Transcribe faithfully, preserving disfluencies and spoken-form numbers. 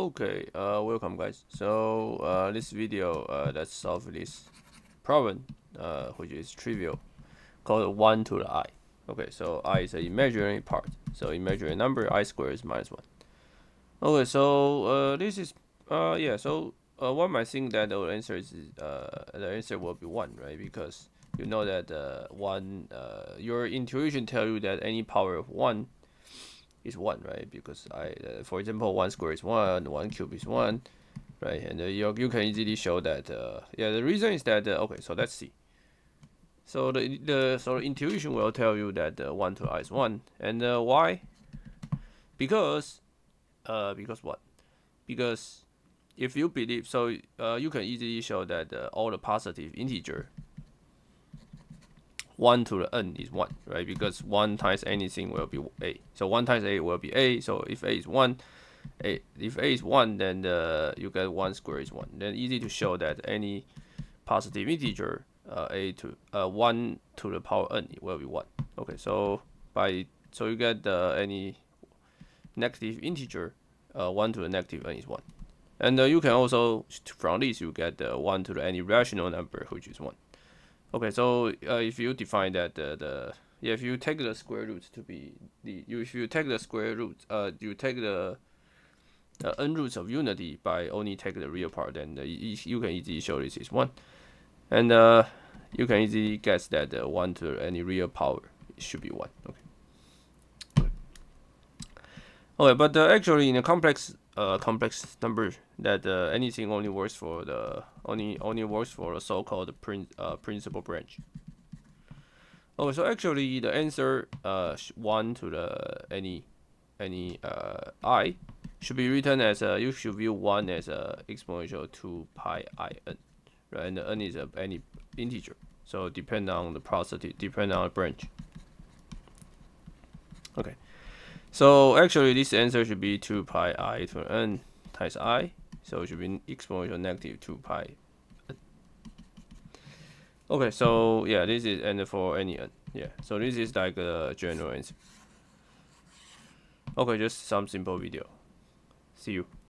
Okay, uh, welcome guys. So uh, this video uh, let's solve this problem, uh, which is trivial, called one to the I. Okay, so I is an imaginary part, so imaginary number I squared is minus one. Okay, so uh, this is uh, yeah. So uh, one might think that the answer is uh, the answer will be one, right? Because you know that uh, one, uh, your intuition tells you that any power of one is one, right? Because I, uh, for example, one square is one, one cube is one, right? And uh, you you can easily show that. Uh, yeah, the reason is that uh, okay. So let's see. So the the so intuition will tell you that uh, one to I is one, and uh, why? Because, uh, because what? Because if you believe so, uh, you can easily show that uh, all the positive integer one to the n is one, right? Because one times anything will be a. So one times a will be a. So if a is one, a if a is one, then uh, you get one square is one. Then easy to show that any positive integer uh, a to uh, one to the power n will be one. Okay, so by so you get uh, any negative integer uh, one to the negative n is one, and uh, you can also from this you get uh, one to the any rational number which is one. Okay, so uh, if you define that uh, the yeah, if you take the square root to be the you if you take the square root uh you take the uh, n roots of unity by only take the real part, then uh, you can easily show this is one, and uh, you can easily guess that uh, one to any real power should be one. Okay. Okay, but uh, actually in a complex uh complex number that uh, anything only works for the only only works for the so-called prin uh, principal branch. Okay, so actually the answer uh one to the any any uh I should be written as a you should view one as a exponential two pi I n, right? And the n is a, any integer, so depend on the positive depend on the branch. Okay. So actually this answer should be two pi I to the n times I, so it should be exponential negative two pi n. Okay, so yeah, this is and for any n. Yeah, so this is like a general answer. Okay, just some simple video. See you.